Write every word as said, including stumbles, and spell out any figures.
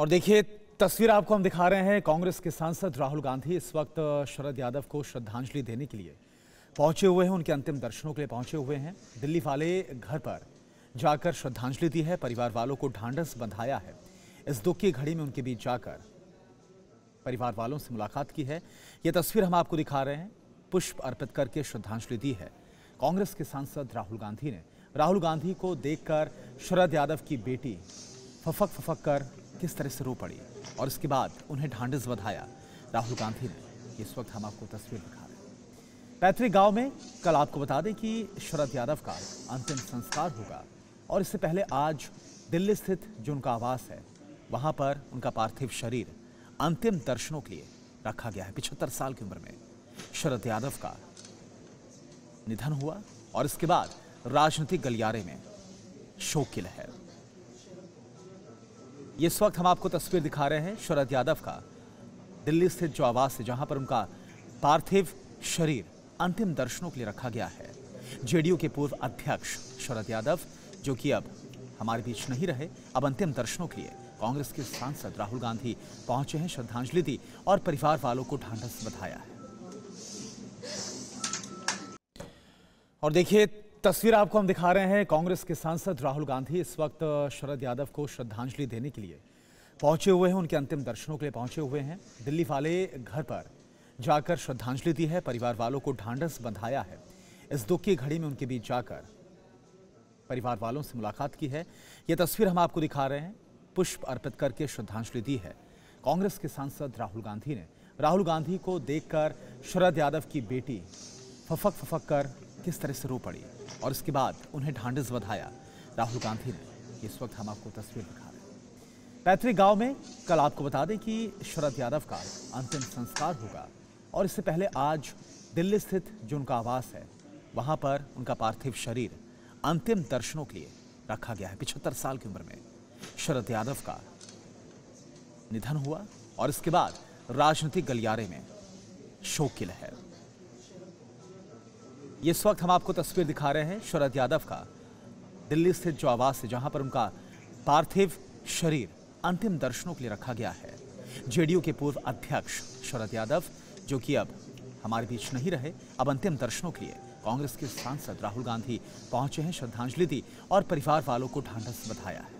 और देखिए तस्वीर आपको हम दिखा रहे हैं, कांग्रेस के सांसद राहुल गांधी इस वक्त शरद यादव को श्रद्धांजलि देने के लिए पहुंचे हुए हैं, उनके अंतिम दर्शनों के लिए पहुंचे हुए हैं। दिल्ली वाले घर पर जाकर श्रद्धांजलि दी है, परिवार वालों को ढांढस बंधाया है। इस दुख की घड़ी में उनके बीच जाकर परिवार वालों से मुलाकात की है। ये तस्वीर हम आपको दिखा रहे हैं, पुष्प अर्पित करके श्रद्धांजलि दी है कांग्रेस के सांसद राहुल गांधी ने। राहुल गांधी को देखकर शरद यादव की बेटी फफक फफक कर किस तरह से रो पड़ी और इसके बाद उन्हें ढांढस बंधाया राहुल गांधी ने। इस वक्त हम आपको तस्वीर दिखा रहे हैं पैतृक गांव में। कल आपको बता दें कि शरद यादव का अंतिम संस्कार होगा और इससे पहले आज दिल्ली स्थित जो उनका आवास है वहां पर उनका पार्थिव शरीर अंतिम दर्शनों के लिए रखा गया है। पिछहत्तर साल की उम्र में शरद यादव का निधन हुआ और इसके बाद राजनीतिक गलियारे में शोक की लहर। इस वक्त हम आपको तस्वीर दिखा रहे हैं शरद यादव का दिल्ली स्थित जो आवास है जहां पर उनका पार्थिव शरीर अंतिम दर्शनों के लिए रखा गया है। जेडीयू के पूर्व अध्यक्ष शरद यादव जो कि अब हमारे बीच नहीं रहे, अब अंतिम दर्शनों के लिए कांग्रेस के सांसद राहुल गांधी पहुंचे हैं, श्रद्धांजलि दी और परिवार वालों को ढांढस बंधाया है। और देखिए तस्वीर आपको हम दिखा रहे हैं, कांग्रेस के सांसद राहुल गांधी इस वक्त शरद यादव को श्रद्धांजलि देने के लिए पहुंचे हुए हैं, उनके अंतिम दर्शनों के लिए पहुंचे हुए हैं। दिल्ली वाले घर पर जाकर श्रद्धांजलि दी है, परिवार वालों को ढांढस बंधाया है। इस दुख की घड़ी में उनके बीच जाकर परिवार वालों से मुलाकात की है। ये तस्वीर हम आपको दिखा रहे हैं, पुष्प अर्पित करके श्रद्धांजलि दी है कांग्रेस के सांसद राहुल गांधी ने। राहुल गांधी को देखकर शरद यादव की बेटी फफक फफक कर किस तरह से रो पड़ी और इसके बाद उन्हें ढांढस बंधाया राहुल गांधी ने। इस वक्त हम आपको तस्वीर दिखा रहे हैं पैतृक गांव में। कल आपको बता दें कि शरद यादव का अंतिम संस्कार होगा और इससे पहले आज दिल्ली स्थित जो उनका आवास है वहां पर उनका पार्थिव शरीर अंतिम दर्शनों के लिए रखा गया है। पिछहत्तर साल की उम्र में शरद यादव का निधन हुआ और इसके बाद राजनीतिक गलियारे में शोक की लहर। इस वक्त हम आपको तस्वीर दिखा रहे हैं शरद यादव का दिल्ली स्थित जो आवास है जहां पर उनका पार्थिव शरीर अंतिम दर्शनों के लिए रखा गया है। जेडीयू के पूर्व अध्यक्ष शरद यादव जो कि अब हमारे बीच नहीं रहे, अब अंतिम दर्शनों के लिए कांग्रेस के सांसद राहुल गांधी पहुंचे हैं, श्रद्धांजलि दी और परिवार वालों को ढांढस बंधाया है।